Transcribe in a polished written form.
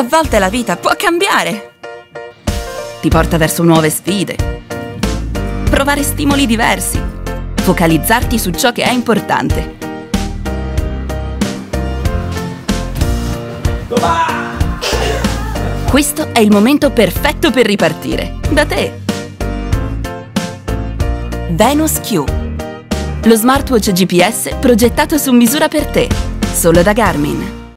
A volte la vita può cambiare. Ti porta verso nuove sfide. Provare stimoli diversi. Focalizzarti su ciò che è importante. Questo è il momento perfetto per ripartire. Da te! Venu Sq. Lo smartwatch GPS progettato su misura per te. Solo da Garmin.